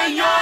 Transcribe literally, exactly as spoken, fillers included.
Señor.